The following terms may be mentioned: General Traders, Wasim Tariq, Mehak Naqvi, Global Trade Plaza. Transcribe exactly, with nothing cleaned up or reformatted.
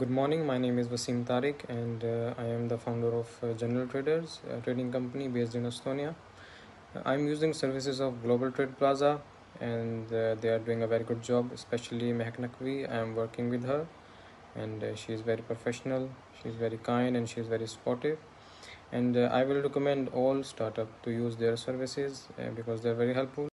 Good morning, my name is Wasim Tariq and uh, I am the founder of uh, General Traders, a trading company based in Estonia. I am using services of Global Trade Plaza and uh, they are doing a very good job, especially Mehak Naqvi. I am working with her and uh, she is very professional, she is very kind and she is very supportive. And uh, I will recommend all startups to use their services uh, because they are very helpful.